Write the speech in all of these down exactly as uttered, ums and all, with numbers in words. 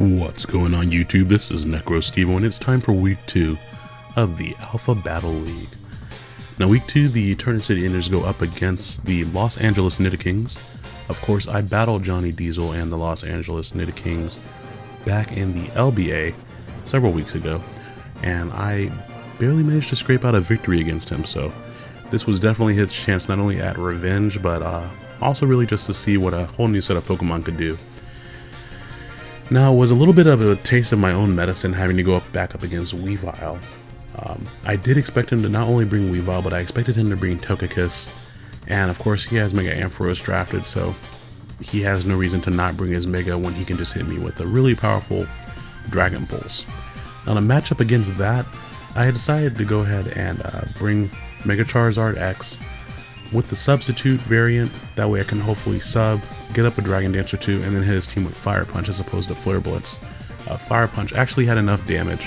What's going on, YouTube? This is NecroStevo, and it's time for week two of the Alpha Battle League. Now, week two, the Eterna City Enders go up against the Los Angeles Nidokings. Of course, I battled Johnny Diesel and the Los Angeles Nidokings back in the L B A several weeks ago, and I barely managed to scrape out a victory against him, so this was definitely his chance not only at revenge, but uh, also really just to see what a whole new set of Pokemon could do. Now, it was a little bit of a taste of my own medicine having to go up, back up against Weavile. Um, I did expect him to not only bring Weavile, but I expected him to bring Togekiss. And of course, he has Mega Ampharos drafted, so he has no reason to not bring his Mega when he can just hit me with a really powerful Dragon Pulse. Now, to match up against that, I decided to go ahead and uh, bring Mega Charizard X with the substitute variant. That way I can hopefully sub, get up a Dragon Dance or two, and then hit his team with Fire Punch as opposed to Flare Blitz. Uh, Fire Punch actually had enough damage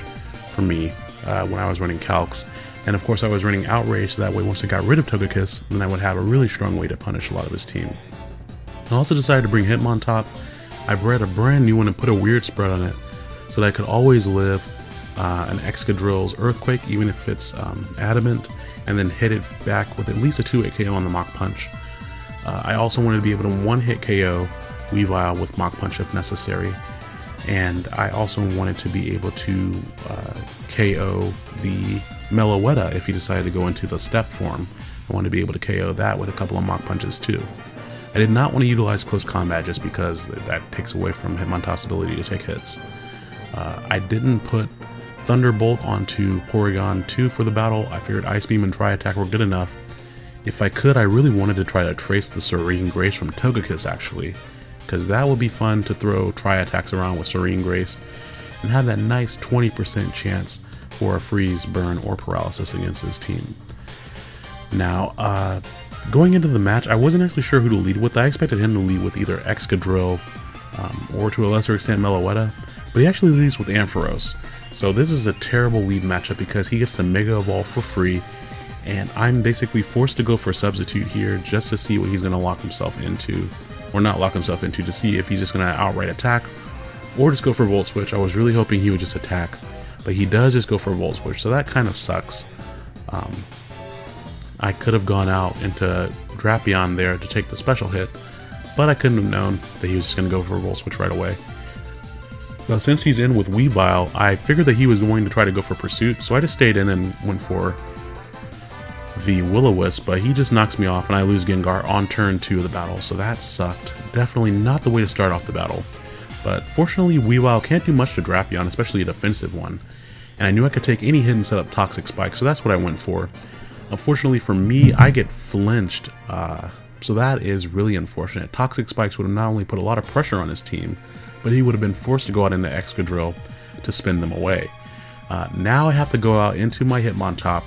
for me uh, when I was running Calcs, and of course I was running Outrage, so that way once I got rid of Togekiss, then I would have a really strong way to punish a lot of his team. I also decided to bring Hitmontop. I bred a brand new one and put a weird spread on it so that I could always live Uh, an Excadrill's Earthquake, even if it's um, adamant, and then hit it back with at least a two hit K O on the Mach Punch. Uh, I also wanted to be able to one hit K O Weavile with Mach Punch if necessary, and I also wanted to be able to uh, K O the Meloetta if he decided to go into the step form. I wanted to be able to K O that with a couple of Mach Punches too. I did not want to utilize Close Combat just because that takes away from Hitmontop's ability to take hits. Uh, I didn't put Thunderbolt onto Porygon two for the battle. I figured Ice Beam and Tri-Attack were good enough. If I could, I really wanted to try to trace the Serene Grace from Togekiss, actually, because that would be fun to throw Tri-Attacks around with Serene Grace and have that nice twenty percent chance for a Freeze, Burn, or Paralysis against his team. Now, uh, going into the match, I wasn't actually sure who to lead with. I expected him to lead with either Excadrill um, or, to a lesser extent, Meloetta, but he actually leads with Ampharos. So this is a terrible lead matchup because he gets to Mega Evolve for free, and I'm basically forced to go for a substitute here just to see what he's going to lock himself into, or not lock himself into, to see if he's just going to outright attack or just go for Volt Switch. I was really hoping he would just attack, but he does just go for Volt Switch, so that kind of sucks. Um, I could have gone out into Drapion there to take the special hit, but I couldn't have known that he was just going to go for a Volt Switch right away. Now, since he's in with Weavile, I figured that he was going to try to go for Pursuit, so I just stayed in and went for the Will-O-Wisp, but he just knocks me off and I lose Gengar on turn two of the battle, so that sucked. Definitely not the way to start off the battle. But fortunately, Weavile can't do much to Drapion, especially a defensive one, and I knew I could take any hit and set up Toxic Spike, so that's what I went for. Unfortunately for me, I get flinched, uh, so that is really unfortunate. Toxic Spikes would have not only put a lot of pressure on his team, but he would have been forced to go out into Excadrill to spin them away. Uh, now I have to go out into my Hitmontop,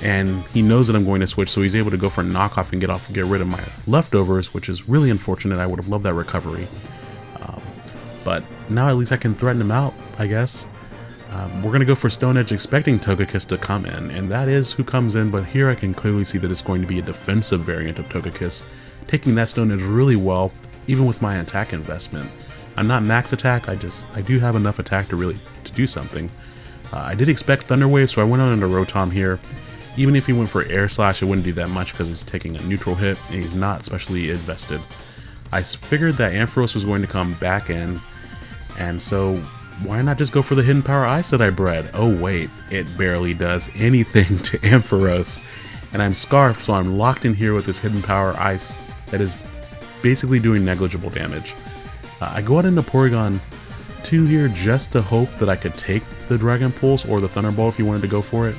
and he knows that I'm going to switch, so he's able to go for a knockoff and get off, get rid of my leftovers, which is really unfortunate. I would have loved that recovery. Um, but now at least I can threaten him out, I guess. Um, we're going to go for Stone Edge, expecting Togekiss to come in, and that is who comes in, but here I can clearly see that it's going to be a defensive variant of Togekiss, taking that Stone Edge really well, even with my attack investment. I'm not max attack, I just I do have enough attack to really to do something. Uh, I did expect Thunder Wave, so I went on into Rotom here. Even if he went for Air Slash, it wouldn't do that much because he's taking a neutral hit and he's not especially invested. I figured that Ampharos was going to come back in, and so why not just go for the Hidden Power Ice that I bred? Oh wait, it barely does anything to Ampharos, and I'm Scarfed, so I'm locked in here with this Hidden Power Ice that is basically doing negligible damage. Uh, I go out into Porygon two here just to hope that I could take the Dragon Pulse or the Thunderbolt if you wanted to go for it,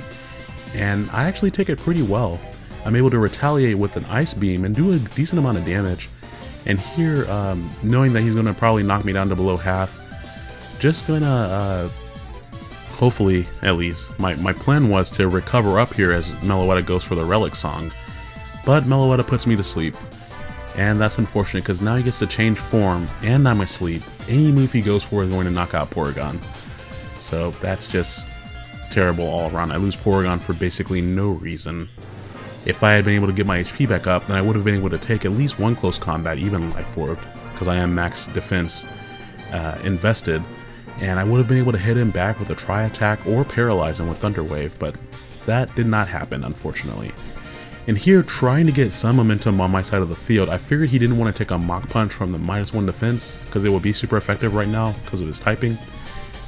and I actually take it pretty well. I'm able to retaliate with an Ice Beam and do a decent amount of damage, and here, um, knowing that he's going to probably knock me down to below half, just going to, uh, hopefully at least, my, my plan was to recover up here as Meloetta goes for the Relic Song, but Meloetta puts me to sleep. And that's unfortunate because now he gets to change form and I'm asleep. Any move he goes for is going to knock out Porygon. So that's just terrible all around. I lose Porygon for basically no reason. If I had been able to get my H P back up, then I would have been able to take at least one Close Combat, even Life Orb, because I am max defense uh, invested. and I would have been able to hit him back with a tri-attack or paralyze him with Thunder Wave, but that did not happen, unfortunately. And here, trying to get some momentum on my side of the field, I figured he didn't want to take a Mach Punch from the minus one defense, because it would be super effective right now because of his typing.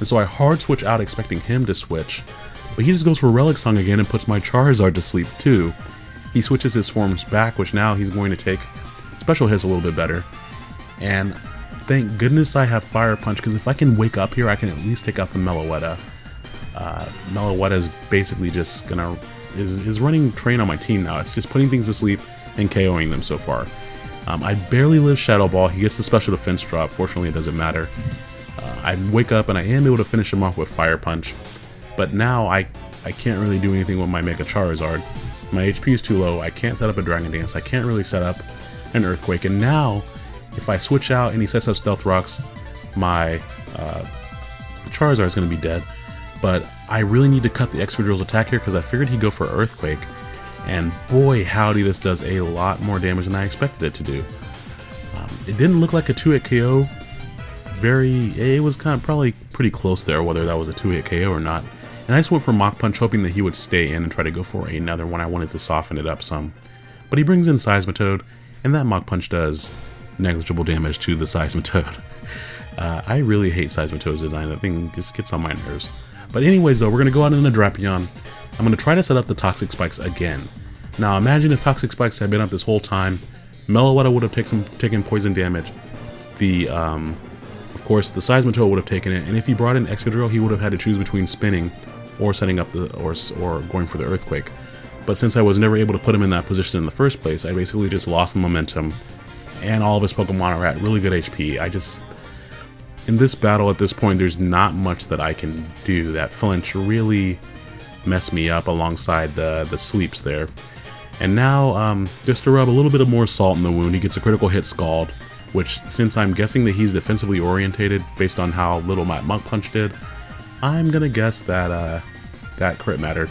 And so I hard switch out expecting him to switch, but he just goes for Relic Song again and puts my Charizard to sleep too. He switches his forms back, which now he's going to take special hits a little bit better. And thank goodness I have Fire Punch, because if I can wake up here, I can at least take out the Meloetta. Uh, Meloetta is basically just gonna is is running train on my team now. It's just putting things to sleep and KOing them so far. Um, I barely live Shadow Ball. He gets the special defense drop. Fortunately, it doesn't matter. Uh, I wake up and I am able to finish him off with Fire Punch, but now I I can't really do anything with my Mega Charizard. My H P is too low. I can't set up a Dragon Dance. I can't really set up an Earthquake. And now, if I switch out and he sets up Stealth Rocks, my uh, Charizard is going to be dead. But I really need to cut the Excadrill's attack here because I figured he'd go for Earthquake. And boy howdy, this does a lot more damage than I expected it to do. Um, it didn't look like a two-hit K O. Very, it was kind of probably pretty close there, whether that was a two-hit K O or not. And I just went for Mach Punch, hoping that he would stay in and try to go for another one. I wanted to soften it up some. But he brings in Seismitoad, and that Mach Punch does negligible damage to the Seismitoad. uh, I really hate Seismitoad's design. That thing just gets on my nerves. But anyways, though, we're going to go out in a Drapion. I'm going to try to set up the Toxic Spikes again. Now, imagine if Toxic Spikes had been up this whole time. Meloetta would have take some, taken poison damage. The, um, of course, the Seismitoad would have taken it. And if he brought in Excadrill, he would have had to choose between spinning or setting up the or or going for the Earthquake. But since I was never able to put him in that position in the first place, I basically just lost the momentum, and all of his Pokemon are at really good H P. I just, in this battle at this point, there's not much that I can do. That flinch really messed me up alongside the, the sleeps there. And now, um, just to rub a little bit of more salt in the wound, he gets a critical hit Scald, which, since I'm guessing that he's defensively orientated based on how little my Mach Punch did, I'm gonna guess that uh, that crit mattered.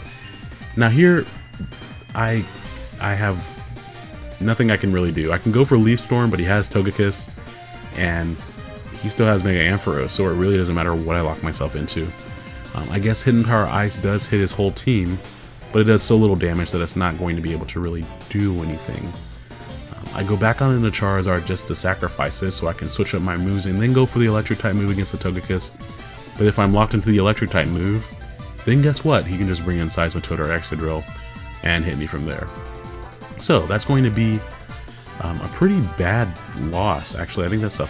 Now here, I I have nothing I can really do. I can go for Leaf Storm, but he has Togekiss, and he still has Mega Ampharos, so it really doesn't matter what I lock myself into. Um, I guess Hidden Power Ice does hit his whole team, but it does so little damage that it's not going to be able to really do anything. Um, I go back on into Charizard just to sacrifice this so I can switch up my moves and then go for the Electric-type move against the Togekiss. But if I'm locked into the Electric-type move, then guess what? He can just bring in Seismitoad or Excadrill and hit me from there. So that's going to be um, a pretty bad loss. Actually, I think that's a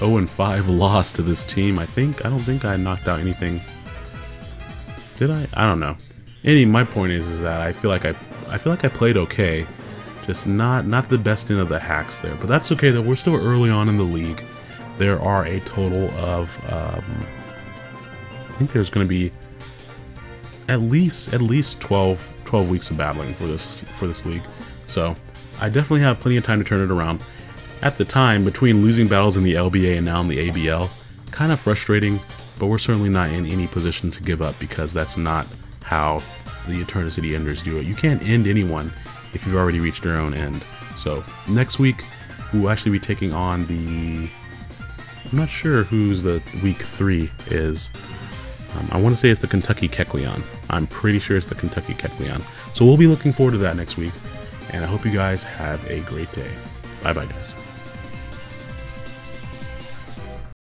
oh and five loss to this team. I think I don't think I knocked out anything. Did I? I don't know. Any my point is, is that I feel like I I feel like I played okay, just not not the best end of the hacks there. But that's okay though. We're still early on in the league. There are a total of. Um, I think there's going to be at least at least twelve, twelve weeks of battling for this for this league, so I definitely have plenty of time to turn it around. At the time, between losing battles in the L B A and now in the A B L, kind of frustrating, but we're certainly not in any position to give up because that's not how the Eterna City Enders do it. You can't end anyone if you've already reached your own end. So next week we'll actually be taking on the, I'm not sure who's the week three is. Um, I want to say it's the Kentucky Kecleon. I'm pretty sure it's the Kentucky Kecleon. So we'll be looking forward to that next week. And I hope you guys have a great day. Bye bye, guys.